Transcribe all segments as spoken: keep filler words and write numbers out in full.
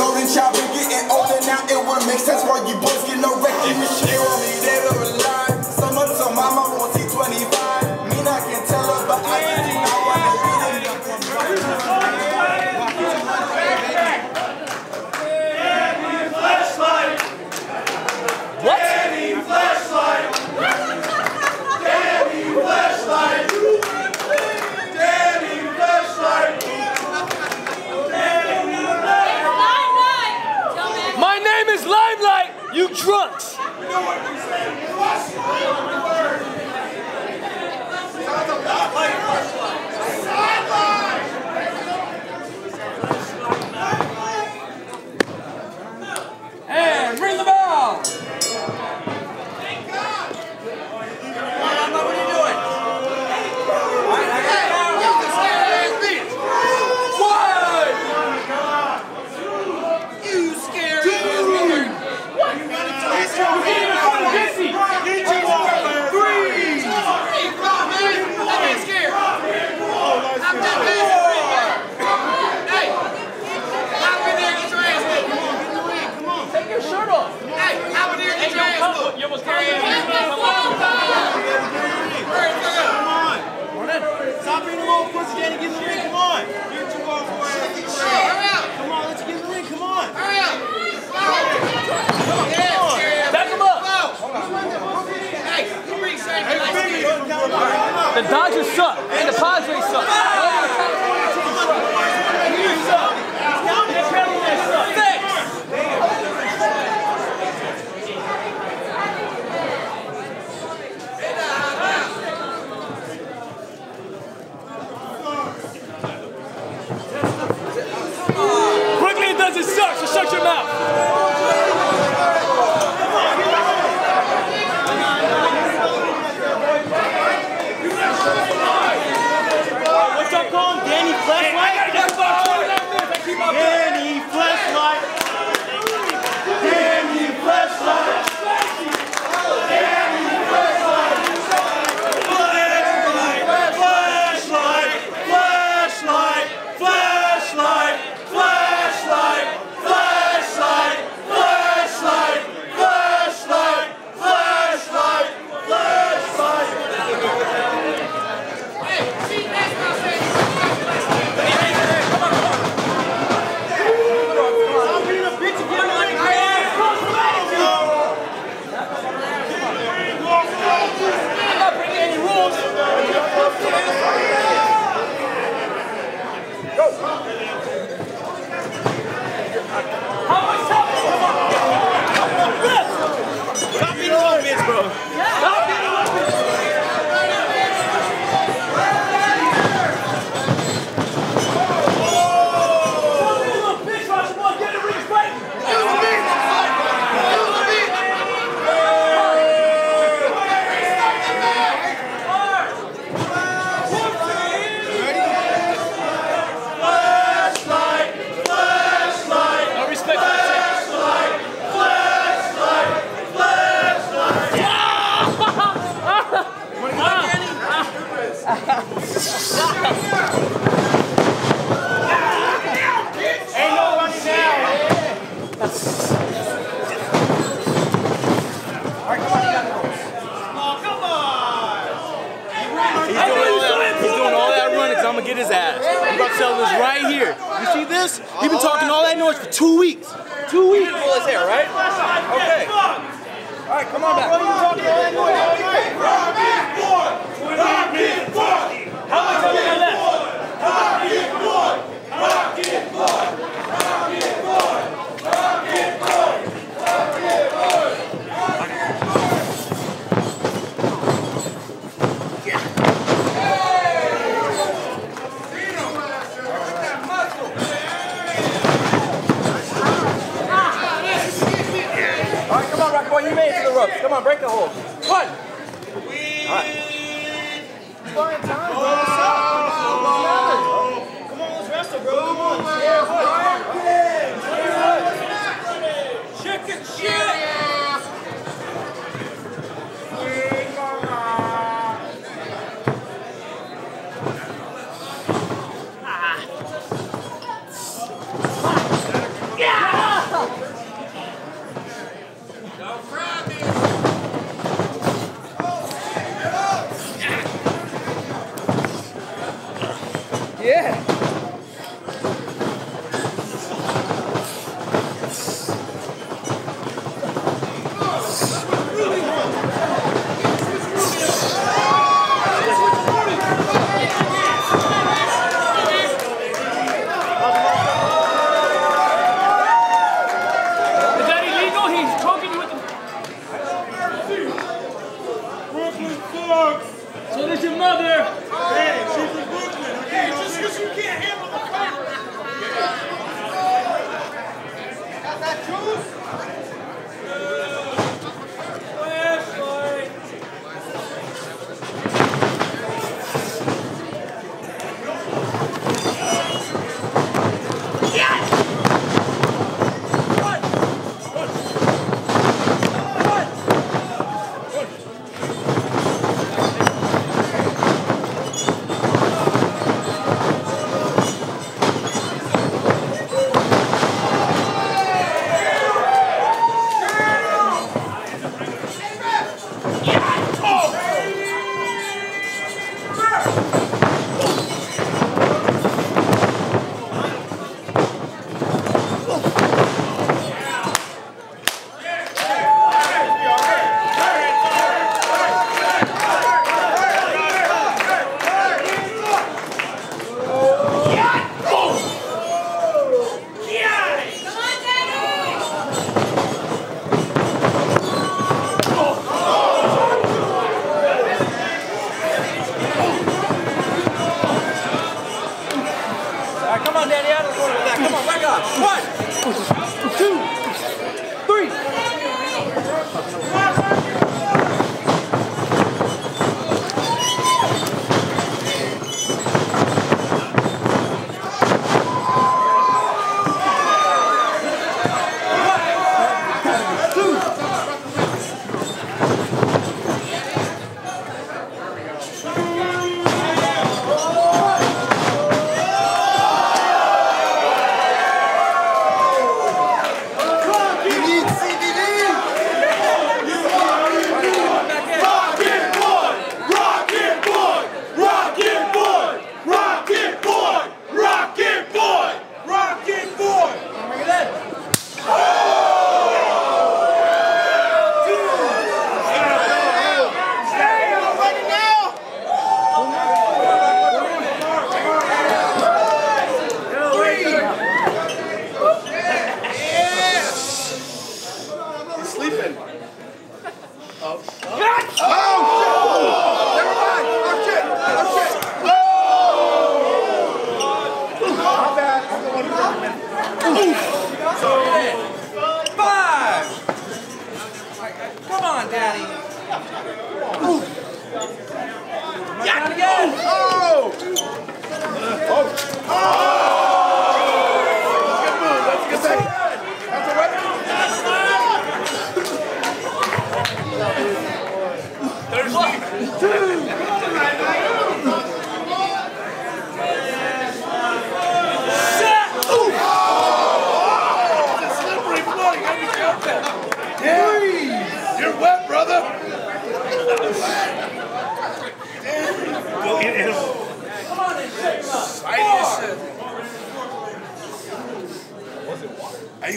older child been getting older now. It would make sense why you boys get no recognition. They want me there to rely. Some of them mama won't see twenty-five. Me I can tell her, but I can do not want to be in the flashlight. What? Danny flashlight. Danny flashlight. Danny flashlight. You drunks! You know what you say? Flashlight word! Sounds about like flashlight! Sideline! And ring the bell! Thank God! I don't know what you're doing! Hey! You scared ass bitch! One! You scared ass bitch! Get you one, Jesse! Get you one, three! Hey, Ron, man! That man's scared! I'm that man right here! Hey! Hop in there and get your ass whipped! Come on, get in the ring, come on! Take your shirt off! Hey, hop in there and get your ass whipped! Hey, yo, what's going on? Come on! Stop being a little pussy, Danny, get in the ring, come on! Get you one, four, ass, get your ass! Come on, let's get in the ring, come on! Hurry up! Come on! The Dodgers suck, and the Padres suck. And you suck. And the Cavaliers suck. Thanks. Brooklyn doesn't suck, so shut your mouth. Danny flashlight. Danny flashlight. Danny flashlight. Flashlight. Flashlight. Flashlight. Flashlight. Flashlight. Flashlight. Flashlight. Flashlight. Flashlight. Flashlight. Hey, see, that's what I'm saying. Yeah! All right, come on, Danny. Let's go with that. Come on, back up. One, two, three.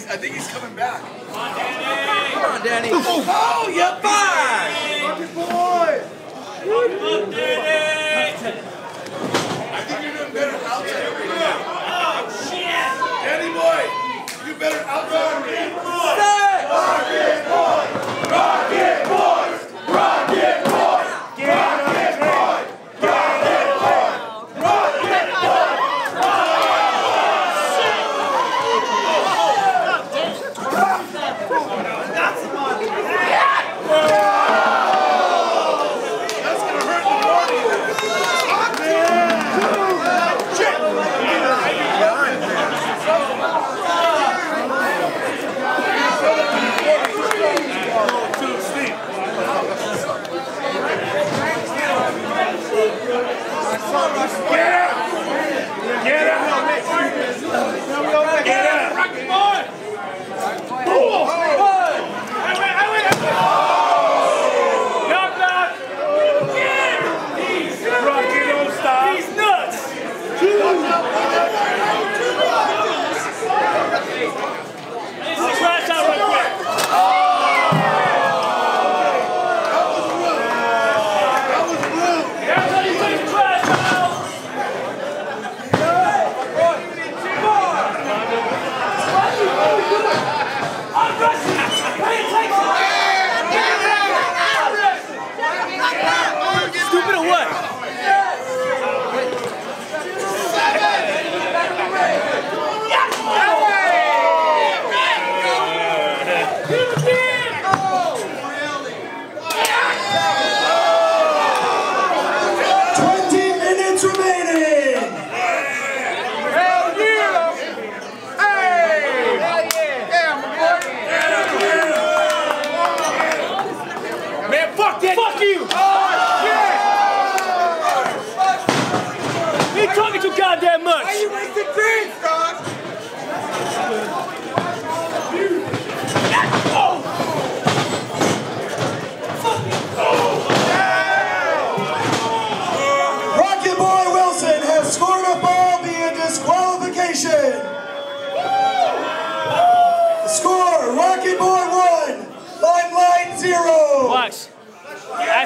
I think he's coming back. Come on, Danny. Come on, Danny. Oh, you're fine. Rocket boy. Rocket boy. I think you're doing better outside. Oh, shit. Danny boy, you better outside. Rocket boy. Rocket boy. Rocket boy.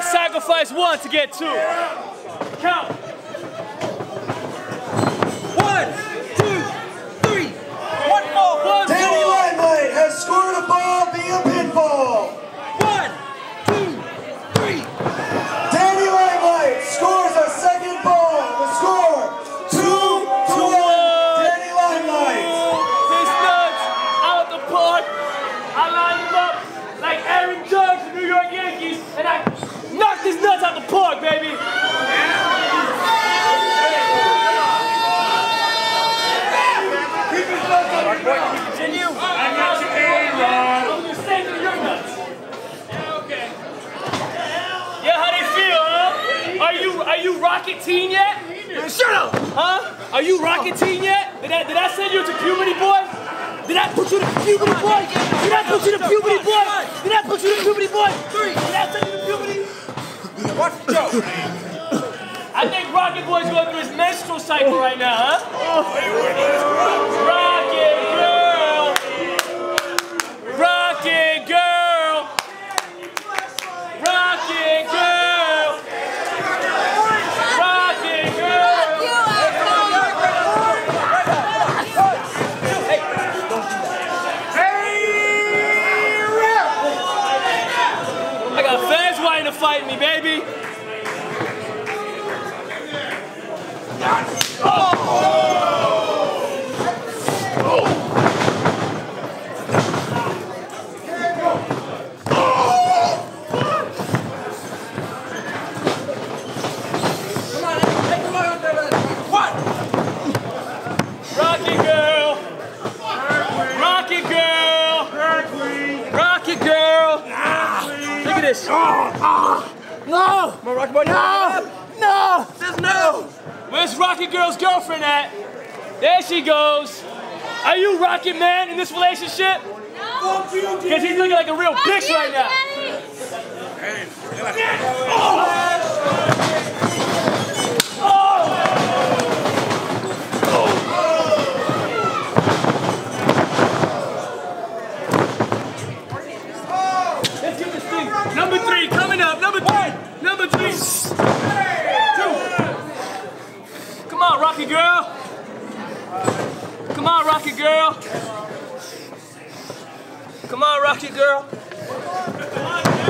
Sacrifice one to get two. Count. One, two, three. One more. One Danny Limelight has scored a ball via pinball. One, two, three. Danny Limelight scores a second ball. The score, two to one. Rocketeen yet? Man, shut up! Huh? Are you Rocketeen yet? Did I, did I send you to puberty, boy? Did I put you to puberty, boy? Did I put you to puberty, boy? Did I put you to puberty, boy? Three. Did I send you to puberty? Watch the joke. I think Rocketboy's going through his menstrual cycle right now, huh? Rocket girl! Rocket girl! Rocket girl! Rocket girl! I got fans wanting to fight me, baby! This. Oh, oh. No! Come on, Rocket Boy. No! No! Says no! Where's Rocket Girl's girlfriend at? There she goes. Are you Rocket Man in this relationship? No! Because he's looking like a real Fuck bitch you, right now. Hey, oh. Number three, coming up. Number three. Number three. Two. Come on, Rocky Girl. Come on, Rocky Girl. Come on, Rocky Girl. Come on, Rocket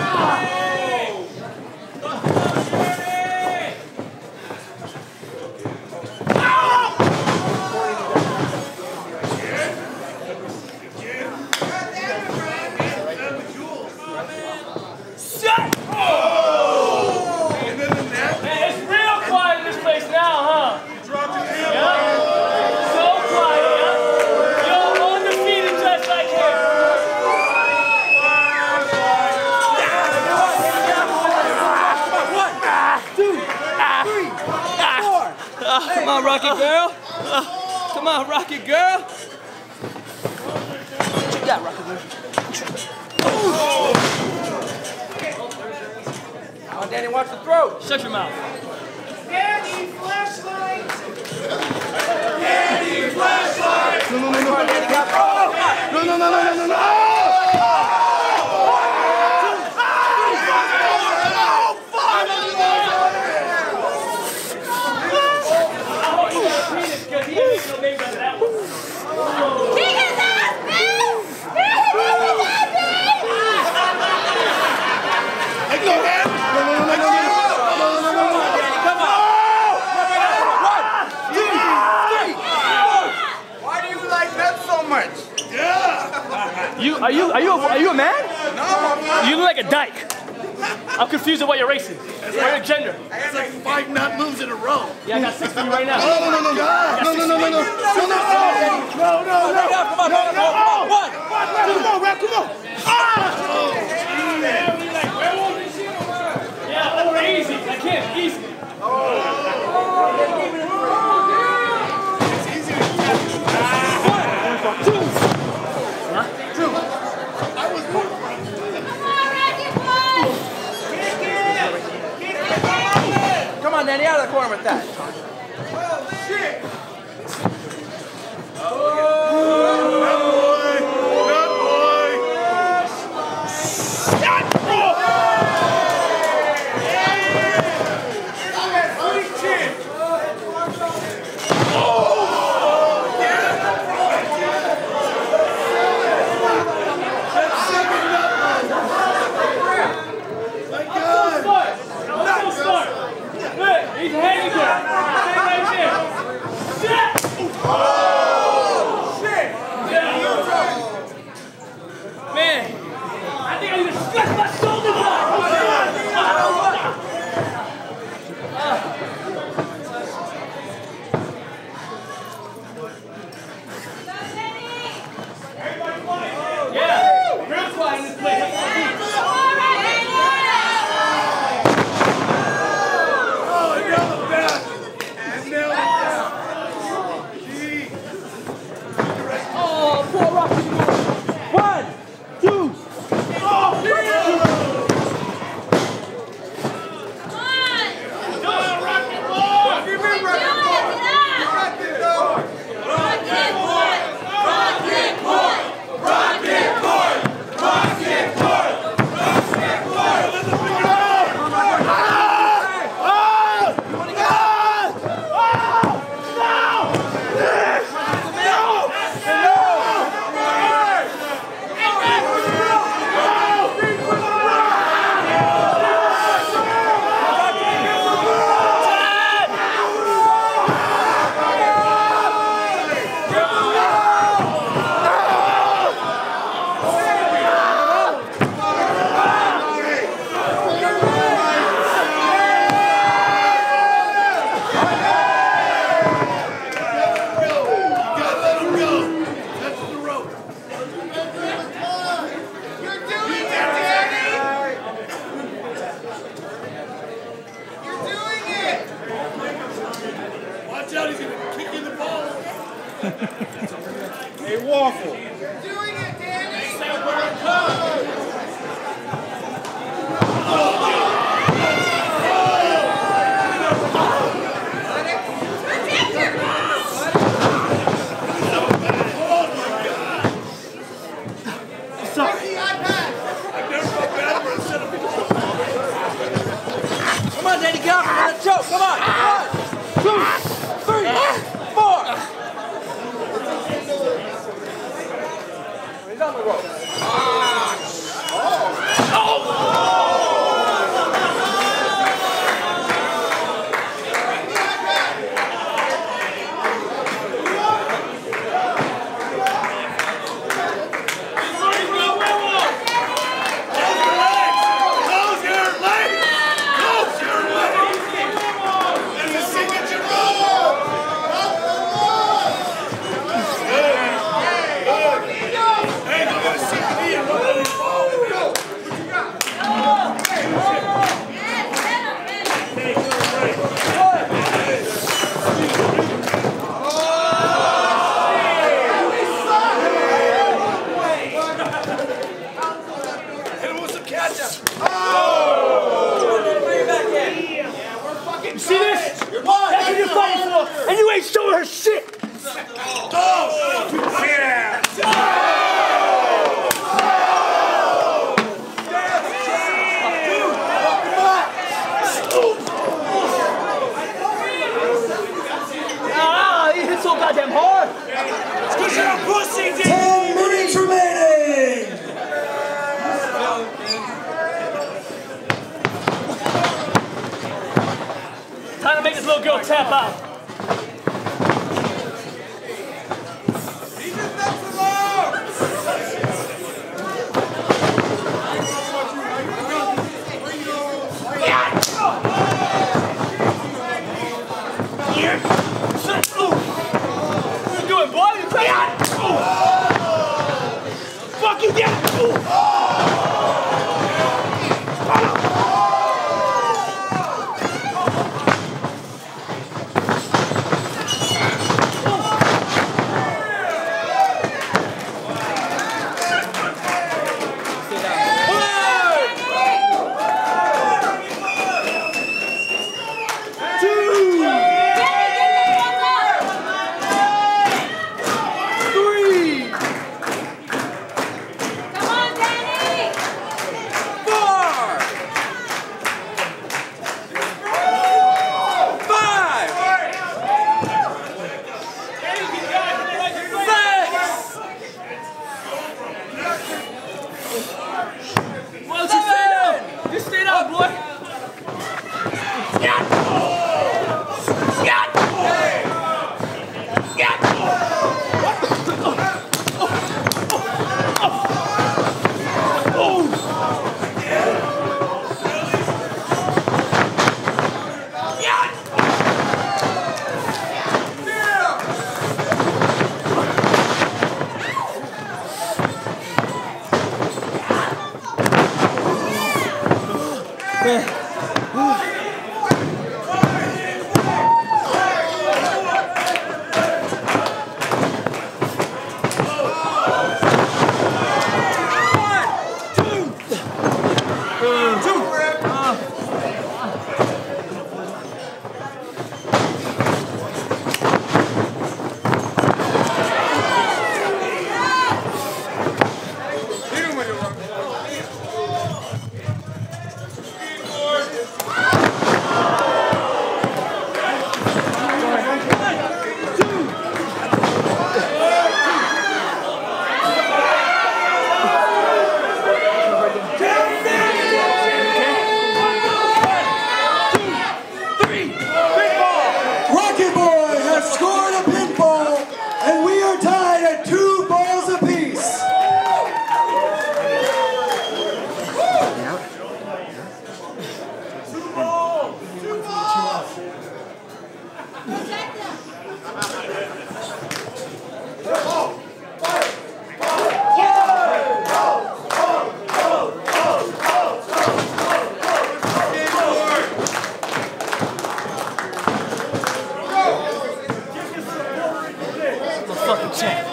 Girl. Uh, come on, Rocket Girl. Check that, Rocket Girl. Oh, Danny, watch the throat. Shut your mouth. Danny, flashlight. Danny, flashlight. No, no, no, no, Danny, got oh, no, no, no, no, no, no, no. You are you are you a, are you a man? No, I'm not. You look like a dyke. I'm confused about your races. Or yeah. your gender. I had like five nut moves in a row. Yeah, I got six for you right now. No, no, no, no, no, no, no, no, no, no, no, no, no, no, no, no, come on, no, no, no, one, come on, rap, come on. Oh, yeah, over easy. I can't easy. Danny, out of the corner with that. Oh, shit! He's heading there. A waffle. You're doing it, Danny! Oh. Come on, Danny! fucking champ.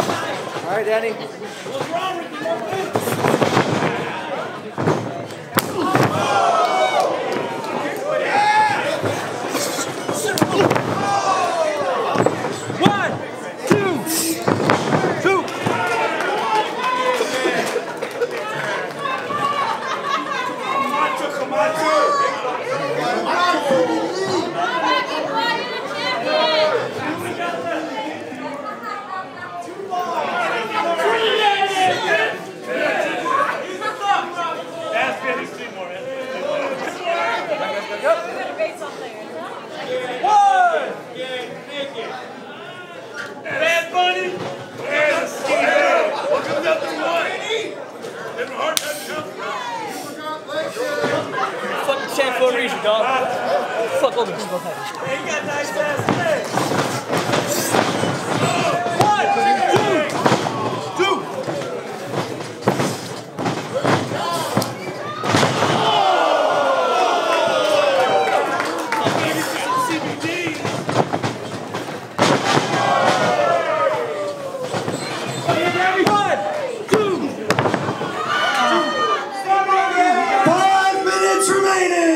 All right, Danny. What's wrong with you? One, two, two. Camacho, Camacho. Dog. Oh, fuck all the people had this. He got nice ass legs. One, two, two. Oh. One, two. Five minutes remaining.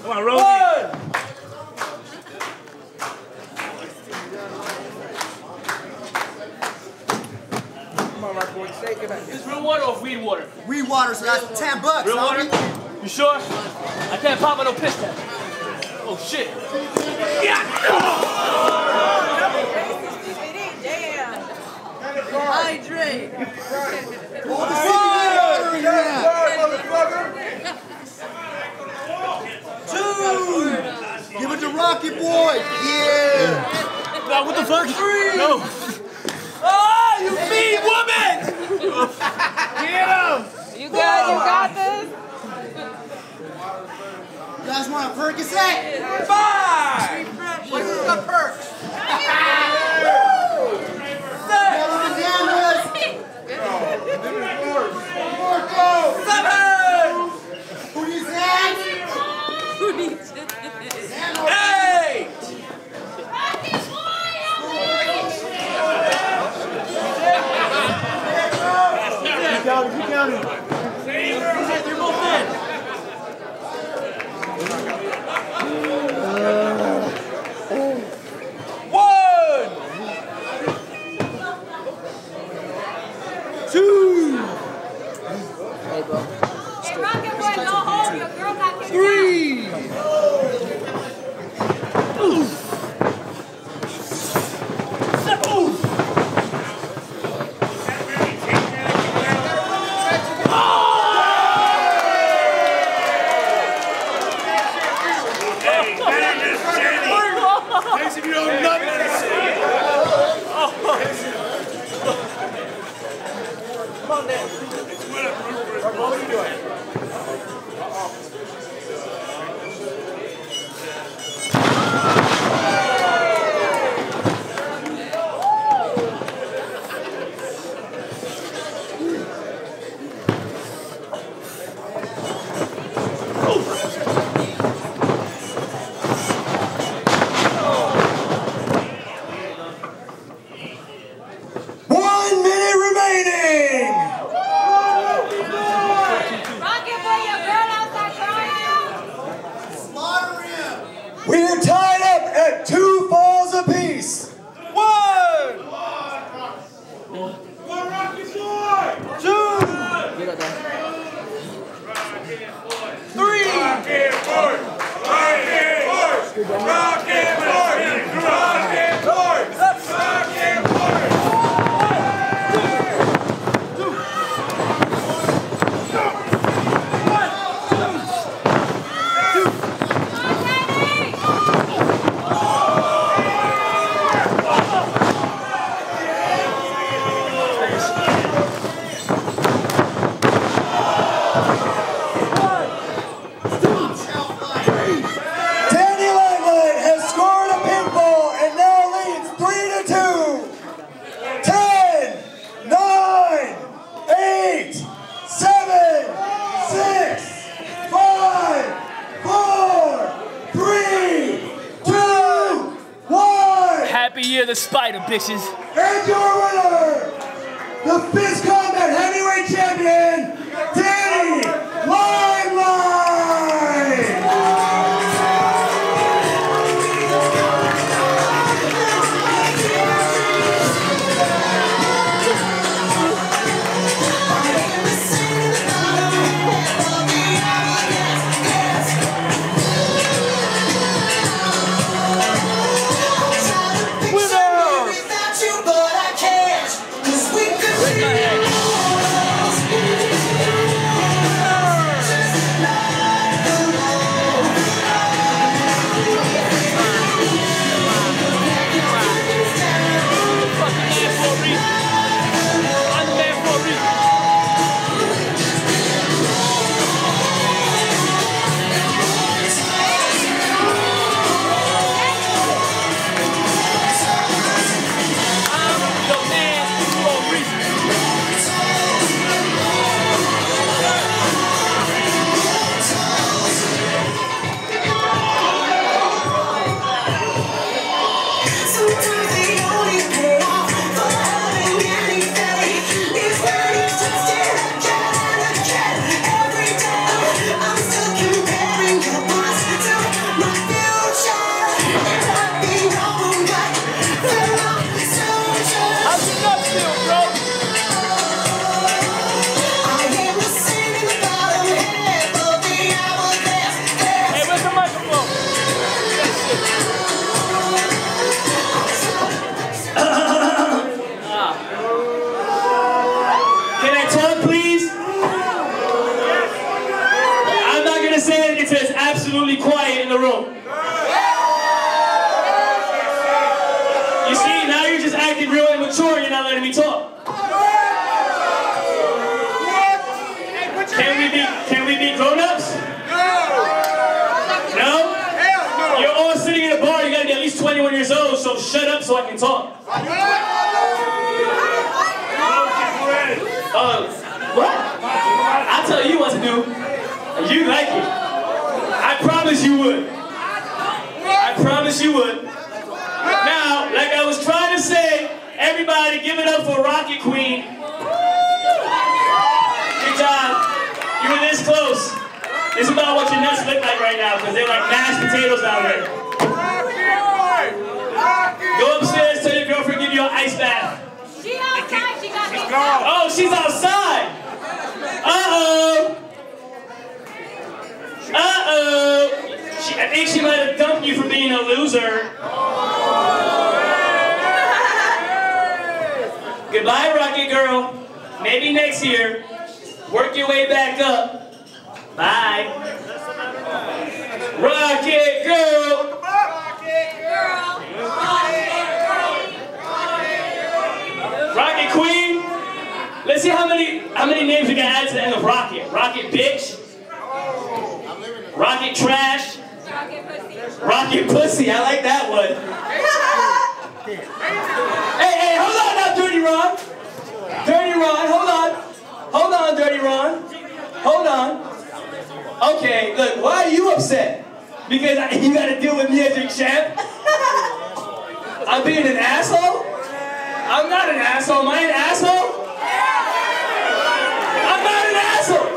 Come on, roll. Come on, Rocketboy, stay good back here. Is real water or weed water? Weed water, so that's ten bucks. Real water? You sure? I can't pop on no piss tap. Oh shit. Yeah. Damn. Hydrate. Pull the water in there, motherfucker. Give it to Rocketboy! Yeah! Nah, what the fuck? Three. No! Oh, you mean woman! Get him! You got, you got this? You guys want a perk? Is that? Five! What's the perk? Whoa! Three! Oof! The spider bitches. And your winner, the Fist Combat Heavyweight Champion, Danny she, I think she might have dumped you for being a loser. Oh. Goodbye, Rocket Girl. Maybe next year. Work your way back up. Bye. Rocket Girl. Rocket Girl. Rocket Girl. Rocket Queen. Let's see how many how many names we can add to the end of Rocket. Rocket Bitch. Rocket Trash. Rocket Pussy. Rocket Pussy. I like that one. Hey, hey, hold on now, Dirty Ron. Dirty Ron, hold on. Hold on, Dirty Ron. Hold on. Okay, look, why are you upset? Because I, you gotta deal with me as your champ? I'm being an asshole? I'm not an asshole. Am I an asshole? I'm not an asshole.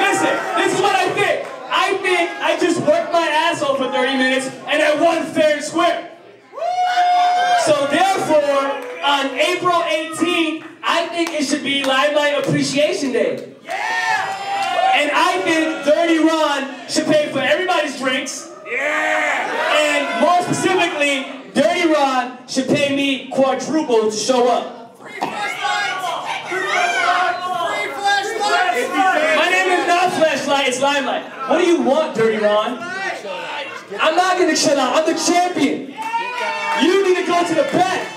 Listen, this is what I think. I think I just worked my ass off for thirty minutes and I won fair and square. So therefore, on April eighteenth, I think it should be Limelight Appreciation Day. Yeah! And I think Dirty Ron should pay for everybody's drinks. Yeah! And more specifically, Dirty Ron should pay me quadruple to show up. Free flashlights! Free flashlights! Free flashlights! My name is not Flashlight, it's Limelight. What do you want, Dirty Ron? I'm not gonna chill out. I'm the champion. You need to go to the back.